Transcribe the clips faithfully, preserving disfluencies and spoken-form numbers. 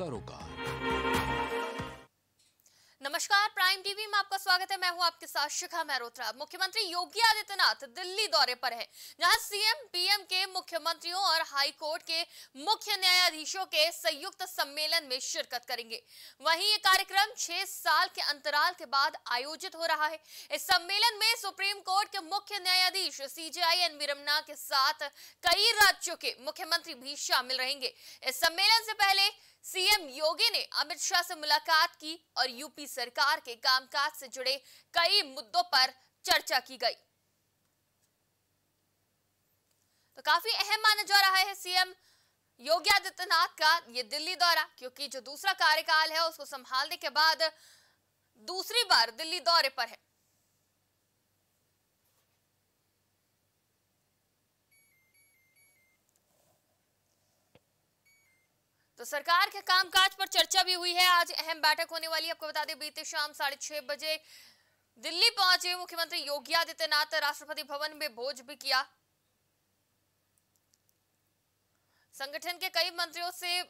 हिस्सा रोका। नमस्कार, प्राइम टीवी में आपका स्वागत है। मैं हूं आपके साथ शिखा मेहरोत्रा। मुख्यमंत्री योगी आदित्यनाथ दिल्ली दौरे पर हैं, जहां सीएम पीएम के मुख्यमंत्रियों और हाई कोर्ट के मुख्य न्यायाधीशों के संयुक्त सम्मेलन में शिरकत करेंगे। वहीं ये कार्यक्रम छह साल के अंतराल के बाद आयोजित हो रहा है। इस सम्मेलन में सुप्रीम कोर्ट के मुख्य न्यायाधीश सीजेआई एन वी रमना के साथ कई राज्यों के मुख्यमंत्री भी शामिल रहेंगे। इस सम्मेलन से पहले सीएम योगी ने अमित शाह से मुलाकात की और यूपी सरकार के कामकाज से जुड़े कई मुद्दों पर चर्चा की गई। तो काफी अहम माना जा रहा है सीएम योगी आदित्यनाथ का ये दिल्ली दौरा, क्योंकि जो दूसरा कार्यकाल है उसको संभालने के बाद दूसरी बार दिल्ली दौरे पर है। तो सरकार के कामकाज पर चर्चा भी हुई है। आज अहम बैठक होने वाली है। आपको बता दें, बीते शाम साढ़े छह बजे दिल्ली पहुंचे मुख्यमंत्री योगी आदित्यनाथ, राष्ट्रपति भवन में भोज भी किया। संगठन के कई मंत्रियों से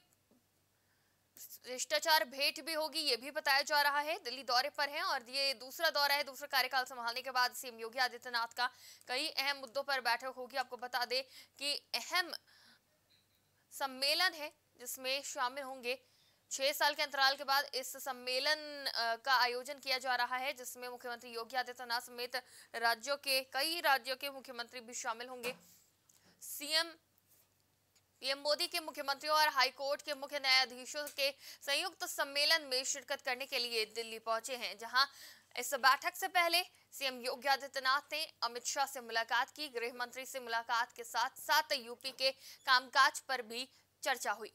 शिष्टाचार भेंट भी होगी, ये भी बताया जा रहा है। दिल्ली दौरे पर हैं और ये दूसरा दौरा है। दूसरा कार्यकाल संभालने के बाद सीएम योगी आदित्यनाथ का कई अहम मुद्दों पर बैठक होगी। आपको बता दें कि अहम सम्मेलन है जिसमें शामिल होंगे। छह साल के अंतराल के बाद इस सम्मेलन का आयोजन किया जा रहा है, जिसमें मुख्यमंत्री योगी आदित्यनाथ समेत राज्यों के कई राज्यों के मुख्यमंत्री भी शामिल होंगे। सीएम पीएम मोदी के मुख्यमंत्रियों और हाईकोर्ट के मुख्य न्यायाधीशों के संयुक्त सम्मेलन में शिरकत करने के लिए दिल्ली पहुंचे हैं, जहां इस बैठक से पहले सीएम योगी आदित्यनाथ ने अमित शाह से मुलाकात की। गृह मंत्री से मुलाकात के साथ साथ यूपी के कामकाज पर भी चर्चा हुई।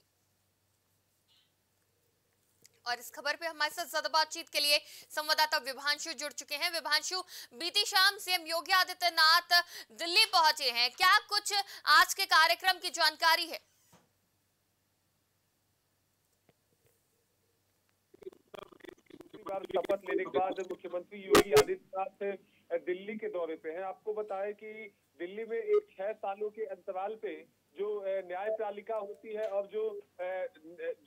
और इस खबर पे हमारे साथ ज्यादा बातचीत के लिए संवाददाता विभांशु जुड़ चुके हैं। विभांशु, बीती शाम सीएम योगी आदित्यनाथ दिल्ली पहुंचे हैं, क्या कुछ आज के कार्यक्रम की जानकारी है? शपथ लेने के बाद मुख्यमंत्री योगी आदित्यनाथ दिल्ली के दौरे पे हैं। आपको बताएं कि दिल्ली में एक छह सालों के अंतराल पे जो न्यायपालिका होती है और जो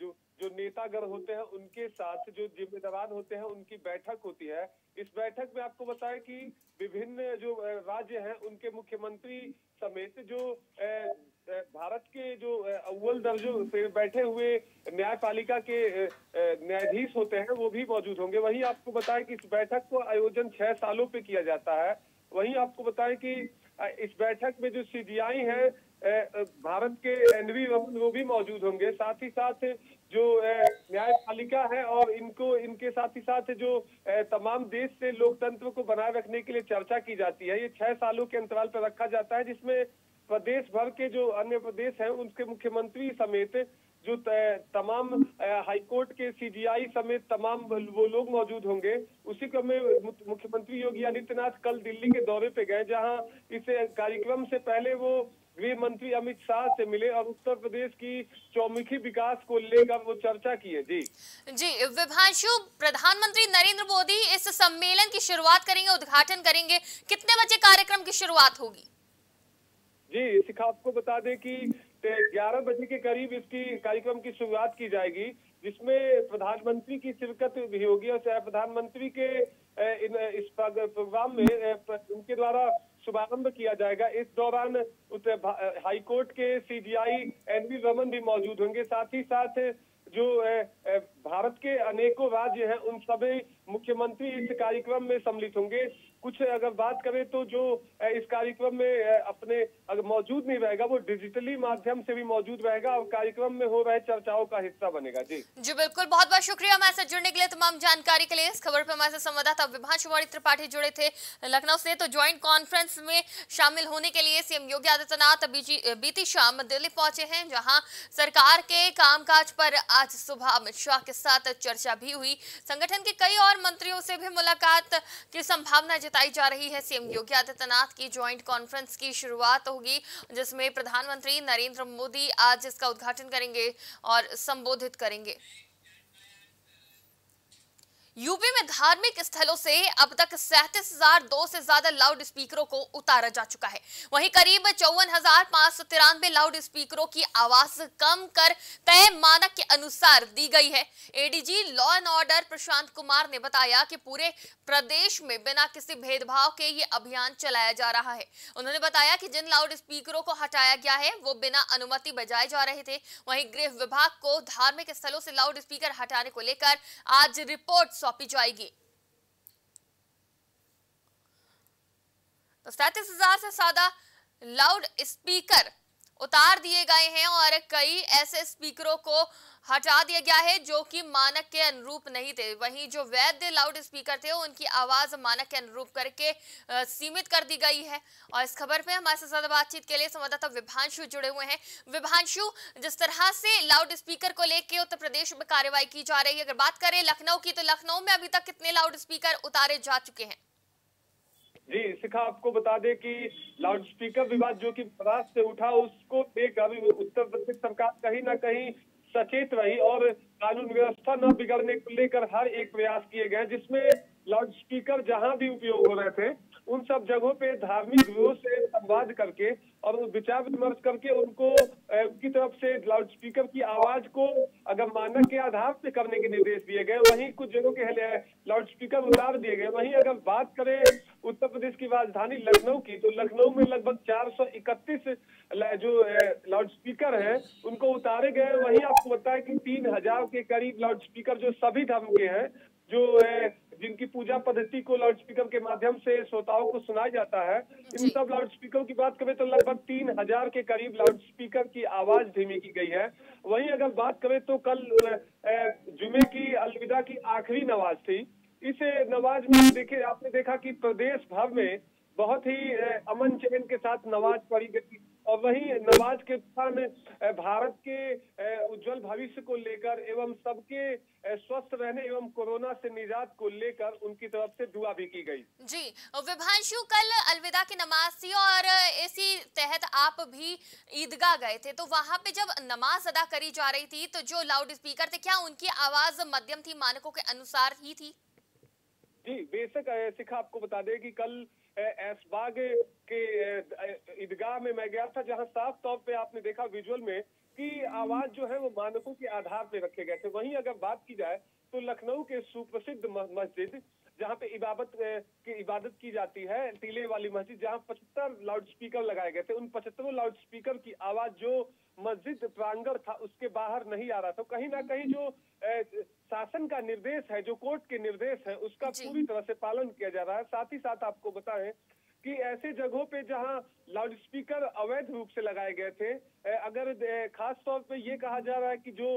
जो जो नेतागण होते हैं उनके साथ जो जिम्मेदार होते हैं उनकी बैठक होती है। इस बैठक में आपको बताएं कि विभिन्न जो राज्य हैं उनके मुख्यमंत्री समेत जो भारत के जो अव्वल दर्जों से बैठे हुए न्यायपालिका के न्यायाधीश होते हैं वो भी मौजूद होंगे। वहीं आपको बताएं कि इस बैठक को आयोजन छह सालों पे किया जाता है। वहीं आपको बताएं कि इस बैठक में जो सीजीआई है भारत के एनवी वो भी मौजूद होंगे, साथ ही साथ जो न्यायपालिका है और इनको इनके साथ ही साथ जो तमाम देश से लोकतंत्र को बनाए रखने के लिए चर्चा की जाती है। ये छह सालों के अंतराल पर रखा जाता है, जिसमें प्रदेश भर के जो अन्य प्रदेश हैं उनके मुख्यमंत्री समेत जो तमाम हाईकोर्ट के सीजीआई समेत तमाम वो लोग मौजूद होंगे। उसी क्रम में मुख्यमंत्री योगी आदित्यनाथ कल दिल्ली के दौरे पे गए, जहां इस कार्यक्रम से पहले वो गृह मंत्री अमित शाह से मिले और उत्तर प्रदेश की चौमुखी विकास को लेकर वो चर्चा की है। जी जी विभांशु, प्रधानमंत्री नरेंद्र मोदी इस सम्मेलन की शुरुआत करेंगे, उद्घाटन करेंगे। कितने बजे कार्यक्रम की शुरुआत होगी? जी शिखा, आपको बता दें कि ग्यारह बजे के करीब इसकी कार्यक्रम की शुरुआत की जाएगी, जिसमें प्रधानमंत्री की शिरकत भी होगी और प्रधानमंत्री के इस प्रोग्राम में उनके द्वारा शुभारंभ किया जाएगा। इस दौरान हाईकोर्ट के सीजीआई एनवी रमन भी मौजूद होंगे, साथ ही साथ जो भारत के अनेकों राज्य हैं उन सभी मुख्यमंत्री इस कार्यक्रम में सम्मिलित होंगे। कुछ अगर बात करें तो जो इस कार्यक्रम में अपने अगर मौजूद नहीं रहेगा वो डिजिटली माध्यम से भी मौजूद रहेगा और कार्यक्रम में हो रहे चर्चाओं का हिस्सा बनेगा। जी जी बिल्कुल, बहुत बहुत शुक्रिया हमारे साथ जुड़ने के लिए, तमाम जानकारी के लिए। इस खबर पर हमारे साथ संवाददाता विभांशु त्रिपाठी जुड़े थे लखनऊ से। तो ज्वाइंट कॉन्फ्रेंस में शामिल होने के लिए सीएम योगी आदित्यनाथ बीती शाम दिल्ली पहुंचे हैं, जहाँ सरकार के कामकाज पर आज सुबह अमित शाह के साथ चर्चा भी हुई। संगठन के कई और मंत्रियों से भी मुलाकात की संभावना जताई जा रही है। सीएम योगी आदित्यनाथ की ज्वाइंट कॉन्फ्रेंस की शुरुआत होगी, जिसमें प्रधानमंत्री नरेंद्र मोदी आज इसका उद्घाटन करेंगे और संबोधित करेंगे। यूपी में धार्मिक स्थलों से अब तक सैंतीस हजार दो से ज्यादा लाउड स्पीकरों को उतारा जा चुका है। वहीं करीब चौवन हजार पांच सौ तिरानवे लाउड स्पीकरों की आवाज कम कर तय मानक के अनुसार दी गई है। ADG law and order Prashant Kumar ने बताया कि पूरे प्रदेश में बिना किसी भेदभाव के ये अभियान चलाया जा रहा है। उन्होंने बताया कि जिन लाउड स्पीकरों को हटाया गया है वो बिना अनुमति बजाए जा रहे थे। वहीं गृह विभाग को धार्मिक स्थलों से लाउड स्पीकर हटाने को लेकर आज रिपोर्ट सौंपी जाएगी। तो सैंतीस हजार से ज्यादा लाउड स्पीकर उतार दिए गए हैं और कई ऐसे स्पीकरों को हटा दिया गया है जो कि मानक के अनुरूप नहीं थे। वहीं जो वैध लाउड स्पीकर थे उनकी आवाज मानक के अनुरूप करके आ, सीमित कर दी गई है। और इस खबर पे हमारे साथ ज्यादा बातचीत के लिए संवाददाता विभांशु जुड़े हुए हैं। विभांशु, जिस तरह से लाउड स्पीकर को लेकर उत्तर प्रदेश में कार्रवाई की जा रही है, अगर बात करें लखनऊ की तो लखनऊ में अभी तक कितने लाउड स्पीकर उतारे जा चुके हैं? जी शिखा, आपको बता दें कि लाउड स्पीकर विवाद जो कि प्रकाश से उठा उसको देख अभी उत्तर प्रदेश सरकार कहीं ना कहीं सचेत रही और कानून व्यवस्था न बिगड़ने को लेकर हर एक प्रयास किए गए, जिसमें लाउड स्पीकर जहां भी उपयोग हो रहे थे उन सब जगहों पे धार्मिक गुरुओं से संवाद करके और विचार विमर्श करके उनको की तरफ से लाउड स्पीकर की आवाज को अगर मानक के आधार पे करने के निर्देश दिए गए। वहीं कुछ जगहों के लाउड स्पीकर उतार दिए गए। वहीं अगर बात करें उत्तर प्रदेश की राजधानी लखनऊ की तो लखनऊ में लगभग चार सौ इकतीस जो लाउड स्पीकर है उनको उतारे गए। वहीं आपको बताया कि तीन हजार के करीब लाउड स्पीकर जो सभी धर्म के हैं, जो जिनकी पूजा पद्धति को लाउड स्पीकर के माध्यम से श्रोताओं को सुनाया जाता है, इन सब लाउड स्पीकरों की बात करें तो लगभग तीन हजार के करीब लाउड स्पीकर की आवाज धीमी की गई है। वहीं अगर बात करें तो कल जुमे की अलविदा की आखिरी नमाज थी। इस नमाज में देखे आपने देखा कि प्रदेश भर में बहुत ही अमन चैन के साथ नमाज पढ़ी गई और वहीं नमाज के दौरान भारत के उज्जवल भविष्य को लेकर एवं सबके स्वस्थ रहने एवं कोरोना से निजात को लेकर उनकी तरफ से दुआ भी की गई। जी विभांशु, कल अलविदा की नमाज थी और इसी तहत आप भी ईदगाह गए थे, तो वहां पे जब नमाज अदा करी जा रही थी तो जो लाउड स्पीकर थे क्या उनकी आवाज मध्यम थी, मानकों के अनुसार ही थी? जी बेशक शिखा, आपको बता दें कि कल ऐसबाग के ईदगाह में मैं गया था जहां साफ तौर पे आपने देखा विजुअल में कि आवाज जो है वो मानकों के आधार पे रखे गए थे। वहीं अगर बात की जाए तो लखनऊ के सुप्रसिद्ध मस्जिद जहां पे इबादत की इबादत की जाती है, टीले वाली मस्जिद, जहां पचहत्तर लाउड स्पीकर लगाए गए थे। उन पचहत्तर लाउड स्पीकर की आवाज जो मस्जिद प्रांगण था उसके बाहर नहीं आ रहा था। कहीं ना कहीं जो शासन का निर्देश है, जो कोर्ट के निर्देश है, उसका पूरी तरह से पालन किया जा रहा है। साथ ही साथ आपको बताएं कि ऐसे जगहों पे जहां लाउड स्पीकर अवैध रूप से लगाए गए थे, अगर खास तौर पे ये कहा जा रहा है कि जो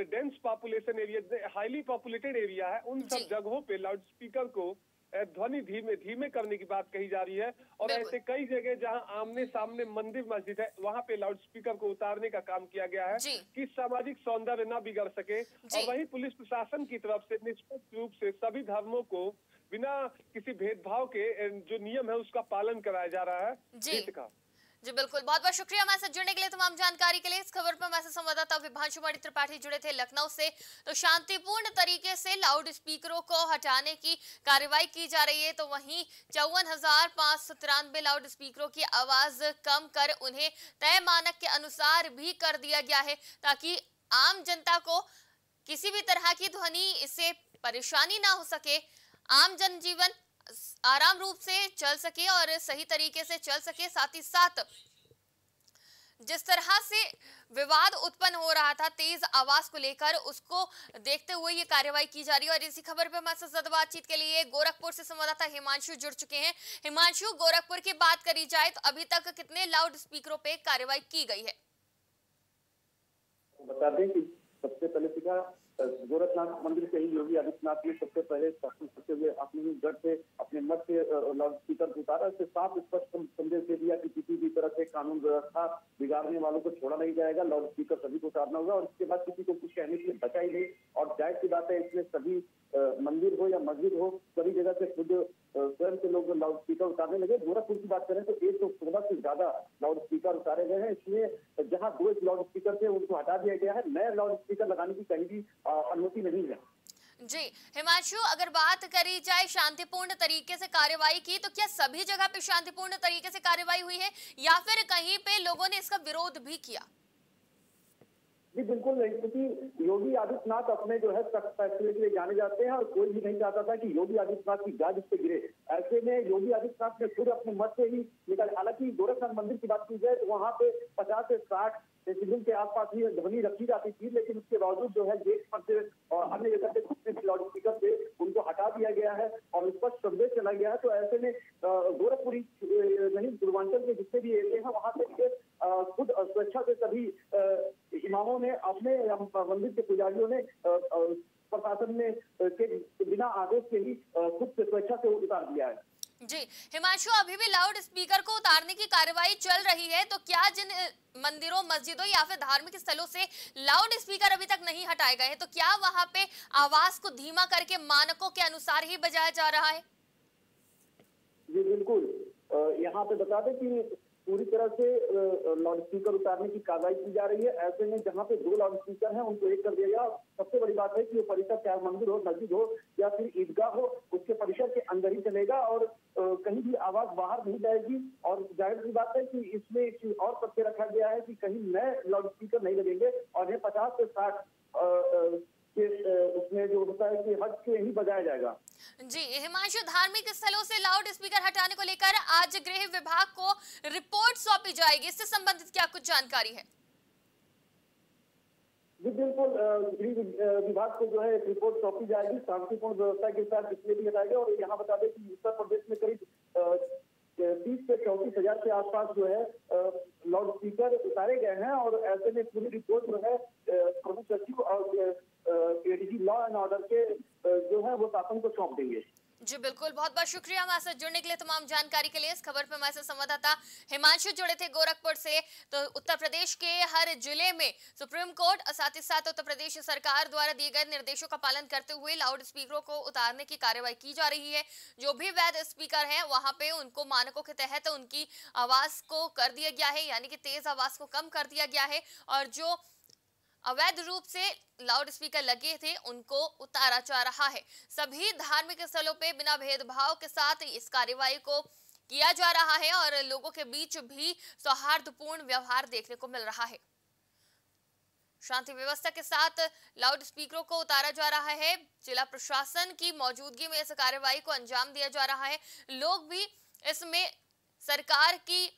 dense population area, highly populated area है, उन सब जगहों पे लाउड स्पीकर को ध्वनि धीमे धीमे करने की बात कही जा रही है। और ऐसे कई जगह जहां आमने सामने मंदिर मस्जिद है वहां पे लाउड स्पीकर को उतारने का काम किया गया है कि सामाजिक सौंदर्य ना बिगड़ सके। और वहीं पुलिस प्रशासन की तरफ से निष्पक्ष रूप से सभी धर्मों को बिना किसी भेदभाव के जो नियम है उसका पालन कराया जा रहा है। जी जी बिल्कुल, बहुत बहुत शुक्रिया हमारे साथ जुड़ने के लिए, तमाम जानकारी के लिए। इस खबर पर हमारे संवाददाता विभांशु त्रिपाठी जुड़े थे लखनऊ से। तो शांतिपूर्ण तरीके से लाउड स्पीकरों को हटाने की कार्रवाई की जा रही है। तो वहीं चौवन हजार पांच सौ तिरानवे लाउड स्पीकरों की आवाज कम कर उन्हें तय मानक के अनुसार भी कर दिया गया है ताकि आम जनता को किसी भी तरह की ध्वनि इससे परेशानी ना हो सके, आम जनजीवन आराम रूप से चल सके और सही तरीके से चल सके। साथ ही साथ जिस तरह से विवाद उत्पन्न हो रहा था तेज आवाज को लेकर, उसको देखते हुए ये कार्रवाई की जा रही है। और इसी खबर पर हमारे साथ बातचीत के लिए गोरखपुर से संवाददाता हिमांशु जुड़ चुके हैं। हिमांशु, गोरखपुर की बात करी जाए तो अभी तक कितने लाउड स्पीकरों पे कार्रवाई की गई है? बता दें कि सबसे पहले सीखा गोरखनाथ मंदिर से ही योगी आदित्यनाथ ने सबसे पहले शासन करते हुए अपने घर से अपने मत से लाउड स्पीकर उतारा। इससे साफ स्पष्ट संदेश दे दिया कि किसी भी तरह से कानून व्यवस्था बिगाड़ने वालों को छोड़ा नहीं जाएगा, लाउड स्पीकर सभी को उतारना होगा और इसके बाद किसी को कुछ कहने के लिए बचा ही नहीं। और जाहिर सी बात है इसमें सभी मंदिर हो या मस्जिद हो सभी जगह से खुद स्वयं के लोग लाउड स्पीकर उतारने लगे। गोरखपुर की बात करें तो एक सौ सोलह से ज्यादा लाउड स्पीकर उतारे गए हैं। इसमें जहां दो लाउड स्पीकर थे उनको हटा दिया गया है, नए लाउड स्पीकर लगाने की कहीं भी अनुमति नहीं है। जी हिमांशु, अगर बात करी जाए शांतिपूर्ण तरीके से कार्यवाही की, तो क्या सभी जगह पे शांतिपूर्ण तरीके से कार्यवाही हुई है या फिर कहीं पे लोगों ने इसका विरोध भी किया? जी बिल्कुल नहीं, क्योंकि योगी आदित्यनाथ अपने जो है सख्त फैसले के लिए जाने जाते हैं और कोई भी नहीं चाहता था कि योगी आदित्यनाथ की गाज पे गिरे। ऐसे में योगी आदित्यनाथ ने खुद अपने मत से ही निकल, हालांकि गोरखनाथ मंदिर की बात की जाए तो वहाँ पे पचास से साठ सीजन के आसपास ही ध्वनि रखी जाती थी, लेकिन उसके बावजूद जो है गेट पर से और अन्य जगह से कुछ भी लाउड स्पीकर से उनको हटा दिया गया है और स्पष्ट संदेश चला गया है। तो ऐसे में गोरखपुरी नहीं, पूर्वांचल के जितने भी एरिए हैं वहाँ से खुद स्वेच्छा से सभी इमामों ने, अपने मंदिर के पुजारियों ने, प्रशासन ने के बिना आदेश के ही खुद से स्वेच्छा से उतार दिया है। जी हिमांशु, अभी भी लाउड स्पीकर को उतारने की कार्यवाही चल रही है, तो क्या जिन मंदिरों, मस्जिदों या फिर धार्मिक स्थलों से लाउड स्पीकर अभी तक नहीं हटाए गए हैं, तो क्या वहां पे आवाज को धीमा करके मानकों के अनुसार ही बजाया जा रहा है? जी बिल्कुल, यहाँ पे बता दें कि पूरी तरह से लाउड स्पीकर उतारने की कार्रवाई की जा रही है। ऐसे में जहाँ पे दो लाउड स्पीकर हैं उनको एक कर दिया गया। सबसे बड़ी बात है कि वो परिसर चाहे मंदिर हो, मस्जिद हो या फिर ईदगाह हो, उसके परिसर के अंदर ही चलेगा और कहीं भी आवाज बाहर नहीं जाएगी। और जाहिर सी बात है कि इसमें एक चीज और तथ्य रखा गया है कि कहीं नए लाउड स्पीकर नहीं लगेंगे और ये पचास से साठ उसमें जो होता है कि हद से ही बजाया जाएगा। जी हिमांशु, धार्मिक स्थलों से लाउड स्पीकर हटाने को लेकर आज गृह विभाग को रिपोर्ट सौंपी जाएगी, इससे संबंधित क्या कुछ जानकारी है? जी बिल्कुल, गृह विभाग को जो है रिपोर्ट सौंपी जाएगी शांतिपूर्ण व्यवस्था के साथ, इसलिए भी हटाएगी। और यहाँ बता दें कि उत्तर प्रदेश में करीब तीस से चौंतीस हजार के आसपास जो है लाउड स्पीकर उतारे गए हैं और ऐसे में पूरी रिपोर्ट जो है प्रमुख सचिव और एडीजी लॉ एंड ऑर्डर के जो है वो शासन को सौंप देंगे। जी बिल्कुल, बहुत बहुत शुक्रिया हमारे साथ जुड़ने के लिए, तमाम जानकारी के लिए। इस खबर पे हमारे साथ संवाददाता हिमांशु जुड़े थे गोरखपुर से। तो उत्तर प्रदेश के हर जिले में सुप्रीम कोर्ट और साथ ही साथ उत्तर प्रदेश सरकार द्वारा दिए गए निर्देशों का पालन करते हुए लाउड स्पीकरों को उतारने की कार्यवाही की जा रही है। जो भी वैध स्पीकर हैं वहाँ पे उनको मानकों के तहत उनकी आवाज को कर दिया गया है, यानी कि तेज आवाज को कम कर दिया गया है और जो अवैध रूप से लाउड स्पीकर लगे थे उनको उतारा जा रहा है। सभी धार्मिक स्थलों पे बिना भेदभाव के साथ इस कार्यवाही को किया जा रहा है और लोगों के बीच भी सौहार्दपूर्ण व्यवहार देखने को मिल रहा है। शांति व्यवस्था के साथ लाउड स्पीकरों को उतारा जा रहा है। जिला प्रशासन की मौजूदगी में इस कार्यवाही को अंजाम दिया जा रहा है। लोग भी इसमें सरकार की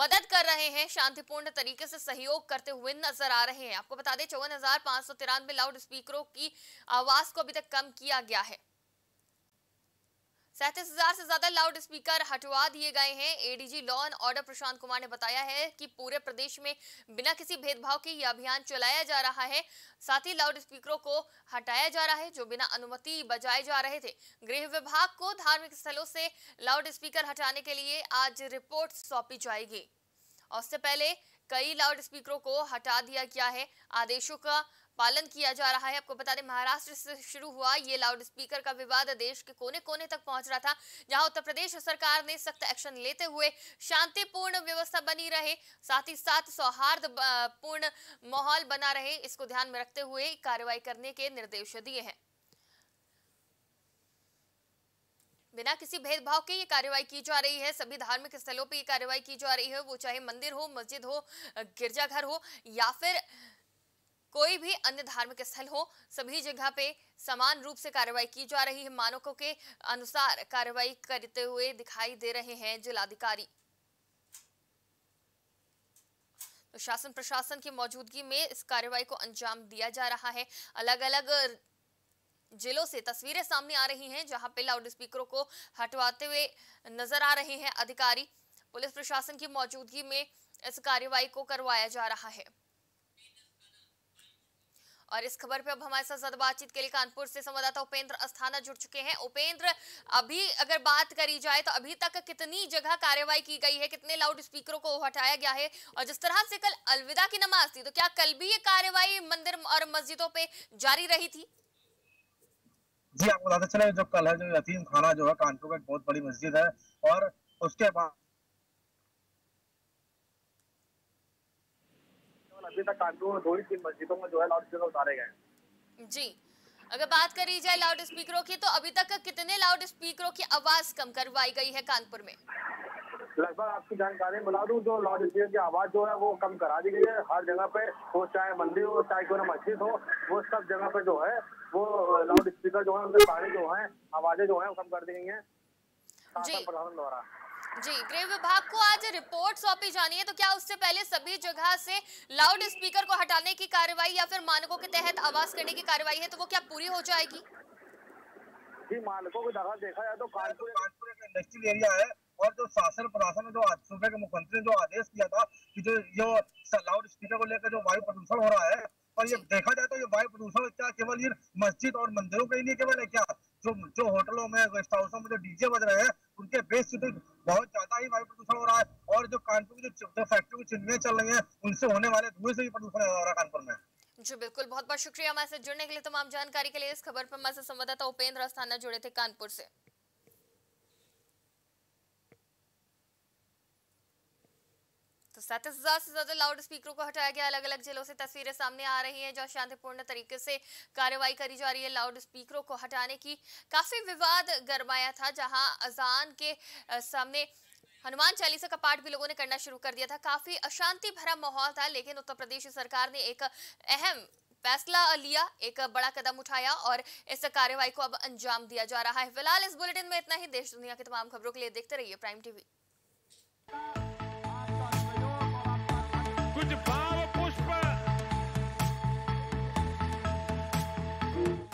मदद कर रहे हैं, शांतिपूर्ण तरीके से सहयोग करते हुए नजर आ रहे हैं। आपको बता दें चौवन हजार पांच सौ तिरानवे लाउड स्पीकरों की आवाज को अभी तक कम किया गया है। सैंतीस हजार से ज्यादा लाउड स्पीकर हटवा दिए गए हैं। ADG law and order Prashant Kumar ने बताया है कि पूरे प्रदेश में बिना किसी भेदभाव के यह अभियान चलाया जा रहा है। साथ ही लाउड स्पीकरों को हटाया जा रहा है जो बिना अनुमति बजाए जा रहे थे। गृह विभाग को धार्मिक स्थलों से लाउड स्पीकर हटाने के लिए आज रिपोर्ट सौंपी जाएगी और उससे पहले कई लाउड स्पीकरों को हटा दिया गया है। आदेशों का पालन किया जा रहा है। आपको बता दें महाराष्ट्र से शुरू हुआ ये लाउड स्पीकर का विवाद देश के कोने कोने तक पहुंच रहा था, जहां उत्तर प्रदेश सरकार ने सख्त एक्शन लेते हुए शांतिपूर्ण व्यवस्था बनी रहे, साथ ही साथ सौहार्द पूर्ण माहौल बना रहे, इसको ध्यान में रखते हुए कार्रवाई करने के निर्देश दिए हैं। बिना किसी भेदभाव के ये कार्रवाई की जा रही है। सभी धार्मिक स्थलों पर ये कार्रवाई की जा रही है, वो चाहे मंदिर हो, मस्जिद हो, गिरजाघर हो या फिर कोई भी अन्य धार्मिक स्थल हो, सभी जगह पे समान रूप से कार्रवाई की जा रही है। मानकों के अनुसार कार्रवाई करते हुए दिखाई दे रहे हैं जिलाधिकारी। तो शासन प्रशासन की मौजूदगी में इस कार्रवाई को अंजाम दिया जा रहा है। अलग अलग जिलों से तस्वीरें सामने आ रही हैं जहां पे लाउड स्पीकरों को हटवाते हुए नजर आ रहे हैं अधिकारी। पुलिस प्रशासन की मौजूदगी में इस कार्रवाई को करवाया जा रहा है। और इस खबर पे अब हमारे साथ ज्यादा बातचीत के लिए कानपुर से संवाददाता उपेंद्र अस्थाना जुड़ चुके हैं। उपेंद्र, अभी अगर बात करी जाए तो अभी तक कितनी जगह कार्यवाही की गई है, कितने लाउड स्पीकरों को हटाया गया है और जिस तरह से कल अलविदा की नमाज थी तो क्या कल भी ये कार्यवाही मंदिर और मस्जिदों पे जारी रही थी? जी आपको बताते चले जो कल है जो यतीम खाना जो है कानपुर का एक बहुत बड़ी मस्जिद है और उसके बाद कानपुर में दो ही तीन मस्जिदों में जो है लाउड स्पीकर उतारे गए। जी अगर बात करी जाए लाउड स्पीकरों की तो अभी तक कितने लाउड स्पीकरों की आवाज कम करवाई गई है कानपुर में? लगभग आपकी जानकारी बता दूं, जो लाउड स्पीकर की आवाज जो है वो कम करा दी गई है। हर जगह पे, वो चाहे मंदिर हो चाहे कोई मस्जिद हो, वो सब जगह पे जो है वो लाउड स्पीकर जो है उनके सारे जो है आवाजें जो है वो कम कर दी गई है प्रशासन द्वारा। जी, गृह विभाग को आज रिपोर्ट सौंपी जानी है, तो क्या उससे पहले सभी जगह से लाउड स्पीकर को हटाने की कार्रवाई या फिर मानकों के तहत आवाज करने की कार्रवाई है तो वो क्या पूरी हो जाएगी? जी, मानकों के तहत देखा जाए तो कानपुर इंडस्ट्रियल एरिया है और जो शासन प्रशासन ने, जो सूबे के मुख्यमंत्री ने जो आदेश दिया था कि जो ये लाउड स्पीकर को लेकर जो वायु प्रदूषण हो रहा है, और ये देखा जाए तो ये वायु प्रदूषण क्या केवल ये मस्जिद और मंदिरों के लिए केवल है क्या? जो जो होटलों में, गेस्ट हाउसों में जो डीजे बज रहे हैं उनके बेस से तो बहुत ज्यादा ही वायु प्रदूषण हो रहा है, और जो कानपुर की जो फैक्ट्री की चिमनियां चल रही हैं उनसे होने वाले धुएं से भी प्रदूषण हो रहा है कानपुर में। जी बिल्कुल, बहुत बहुत शुक्रिया हमारे साथ जुड़ने के लिए। तमाम जानकारी के लिए इस खबर पर हमारे संवाददाता उपेंद्र अस्थाना जुड़े थे कानपुर से। तो सैंतीस हजार से ज्यादा लाउड स्पीकरों को हटाया गया। अलग अलग जिलों से तस्वीरें सामने आ रही हैं जहां शांतिपूर्ण तरीके से कार्रवाई करी जा रही है। लाउड स्पीकरों को हटाने की काफी विवाद गरमाया था, जहां अजान के सामने हनुमान चालीसा का पाठ भी लोगों ने करना शुरू कर दिया था। काफी अशांति भरा माहौल था, लेकिन उत्तर प्रदेश सरकार ने एक अहम फैसला लिया, एक बड़ा कदम उठाया और इस कार्रवाई को अब अंजाम दिया जा रहा है। फिलहाल इस बुलेटिन में इतना ही। देश दुनिया की तमाम खबरों के लिए देखते रहिए प्राइम टीवी। कुछ भाव पुष्प